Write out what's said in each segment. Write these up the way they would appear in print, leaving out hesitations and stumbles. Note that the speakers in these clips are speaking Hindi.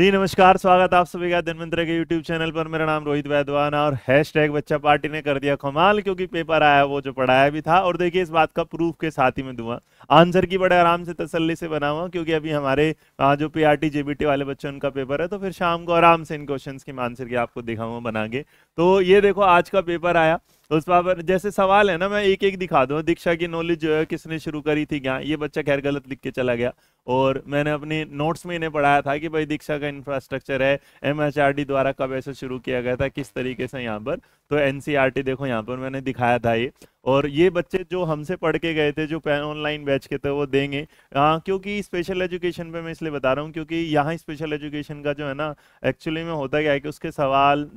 जी नमस्कार, स्वागत आप सभी का अध्ययन मंत्र के YouTube चैनल पर। मेरा नाम रोहित वैदवान और हैशटैग बच्चा पार्टी ने कर दिया कमाल, क्योंकि पेपर आया वो जो पढ़ाया भी था। और देखिए इस बात का प्रूफ के साथ ही मैं दूंगा, आंसर की बड़े आराम से तसल्ली से बना हुआ, क्योंकि अभी हमारे जो पीआरटी जेबीटी वाले बच्चे उनका पेपर है, तो फिर शाम को आराम से इन क्वेश्चन की मैं आंसर की आपको दिखाऊंगा बना के। तो ये देखो आज का पेपर आया, उस पर जैसे सवाल है ना, मैं एक एक दिखा दूं। दीक्षा की नॉलेज जो है किसने शुरू करी थी, क्या ये बच्चा खैर गलत लिख के चला गया, और मैंने अपने नोट्स में इन्हें पढ़ाया था कि भाई दीक्षा का इंफ्रास्ट्रक्चर है, एमएचआरडी द्वारा कब ऐसे शुरू किया गया था, किस तरीके से यहाँ पर। तो एनसीईआरटी देखो यहाँ पर मैंने दिखाया था ये, और ये बच्चे जो हमसे पढ़ के गए थे, जो ऑनलाइन बैच के थे वो देंगे। क्योंकि स्पेशल एजुकेशन पे मैं इसलिए बता रहा हूँ क्योंकि यहाँ स्पेशल एजुकेशन का जो है ना, एक्चुअली में होता क्या है कि उसके सवाल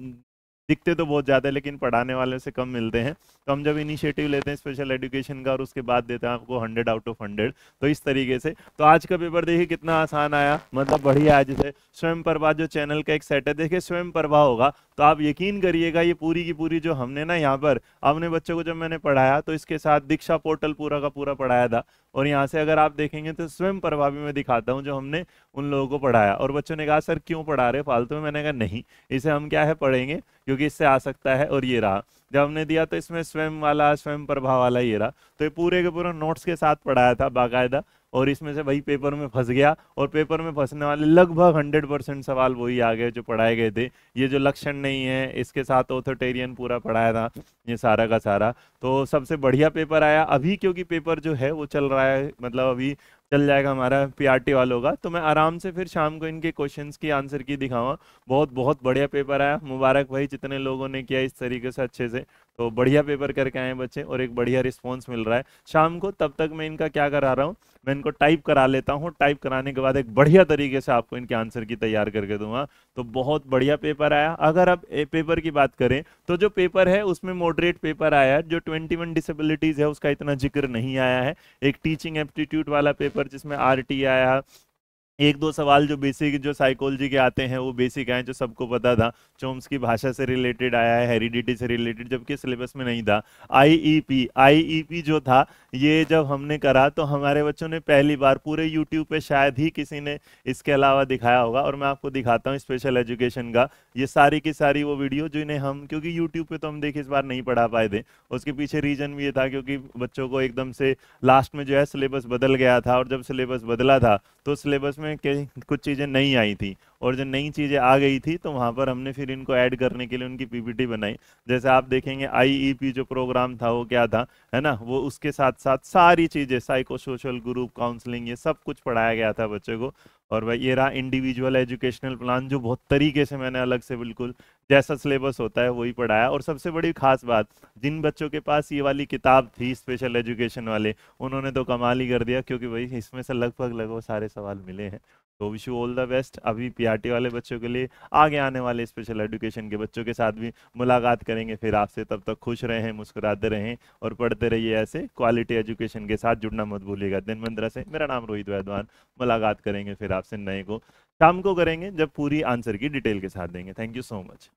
दिखते तो बहुत ज़्यादा है लेकिन पढ़ाने वाले से कम मिलते हैं। तो हम जब इनिशिएटिव लेते हैं स्पेशल एजुकेशन का और उसके बाद देते हैं आपको 100 आउट ऑफ 100, तो इस तरीके से। तो आज का पेपर देखिए कितना आसान आया, मतलब बढ़िया है। जैसे स्वयं प्रभा जो चैनल का एक सेट है, देखिए स्वयं प्रभा होगा तो आप यकीन करिएगा ये पूरी की पूरी जो हमने ना यहाँ पर अपने बच्चों को जब मैंने पढ़ाया तो इसके साथ दीक्षा पोर्टल पूरा का पूरा पढ़ाया था। और यहाँ से अगर आप देखेंगे तो स्वयं प्रभा भी मैं दिखाता हूँ जो हमने उन लोगों को पढ़ाया। और बच्चों ने कहा सर क्यों पढ़ा रहे फालतू में, मैंने कहा नहीं, इसे हम क्या है पढ़ेंगे क्योंकि इससे आ सकता है। और ये रहा जब हमने दिया तो इसमें स्वयं वाला, स्वयं प्रभा वाला ये रहा। तो ये पूरे के पूरे नोट्स के साथ पढ़ाया था बाकायदा, और इसमें से वही पेपर में फंस गया। और पेपर में फंसने वाले लगभग 100% सवाल वही आ गए जो पढ़ाए गए थे। ये जो लक्षण नहीं है, इसके साथ ऑथोरिटेरियन पूरा पढ़ाया था ये सारा का सारा। तो सबसे बढ़िया पेपर आया अभी, क्योंकि पेपर जो है वो चल रहा है, मतलब अभी चल जाएगा हमारा पीआरटी वालों का। तो मैं आराम से फिर शाम को इनके क्वेश्चंस की आंसर की दिखाऊंगा। बहुत बहुत बढ़िया पेपर आया, मुबारक भाई जितने लोगों ने किया इस तरीके से अच्छे से। तो बढ़िया पेपर करके आए बच्चे और एक बढ़िया रिस्पॉन्स मिल रहा है। शाम को तब तक मैं इनका क्या करा रहा हूँ, मैं इनको टाइप करा लेता हूँ। टाइप कराने के बाद एक बढ़िया तरीके से आपको इनके आंसर की तैयार करके दूंगा। तो बहुत बढ़िया पेपर आया। अगर आप पेपर की बात करें तो जो पेपर है उसमें मॉडरेट पेपर आया, जो 21 डिसेबिलिटीज़ है उसका इतना जिक्र नहीं आया है। एक टीचिंग एप्टीट्यूड वाला पेपर जिसमें RT आया, 1-2 सवाल जो बेसिक जो साइकोलॉजी के आते हैं वो बेसिक आए जो सबको पता था। चॉम्स्की भाषा से रिलेटेड आया है, हेरिडिटी से रिलेटेड, जबकि सिलेबस में नहीं था। आईईपी जो था ये जब हमने करा तो हमारे बच्चों ने पहली बार पूरे यूट्यूब पे शायद ही किसी ने इसके अलावा दिखाया होगा। और मैं आपको दिखाता हूँ स्पेशल एजुकेशन का ये सारी की सारी वो वीडियो जिन्हें हम, क्योंकि यूट्यूब पर तो हम देखिए इस बार नहीं पढ़ा पाए थे। उसके पीछे रीज़न भी ये था क्योंकि बच्चों को एकदम से लास्ट में जो है सिलेबस बदल गया था, और जब सिलेबस बदला था तो सिलेबस में कुछ चीज़ें नहीं आई थी, और जो नई चीज़ें आ गई थी तो वहाँ पर हमने फिर इनको ऐड करने के लिए उनकी पीपीटी बनाई। जैसे आप देखेंगे आईईपी जो प्रोग्राम था वो क्या था, है ना, वो उसके साथ साथ सारी चीज़ें साइको सोशल ग्रुप काउंसलिंग ये सब कुछ पढ़ाया गया था बच्चों को। और भाई ये रहा इंडिविजुअल एजुकेशनल प्लान जो बहुत तरीके से मैंने अलग से बिल्कुल जैसा सिलेबस होता है वही पढ़ाया। और सबसे बड़ी खास बात, जिन बच्चों के पास ये वाली किताब थी स्पेशल एजुकेशन वाले, उन्होंने तो कमाल ही कर दिया क्योंकि भाई इसमें से लगभग सारे सवाल मिले हैं। तो wish you all the best. अभी पीआरटी वाले बच्चों के लिए, आगे आने वाले स्पेशल एजुकेशन के बच्चों के साथ भी मुलाकात करेंगे फिर आपसे। तब तक खुश रहें, मुस्कुराते रहें और पढ़ते रहिए। ऐसे क्वालिटी एजुकेशन के साथ जुड़ना मत भूलिएगा। दिन मंत्र से मेरा नाम रोहित वैदवान, मुलाकात करेंगे फिर आपसे नए को शाम को करेंगे जब पूरी आंसर की डिटेल के साथ देंगे। Thank you so much.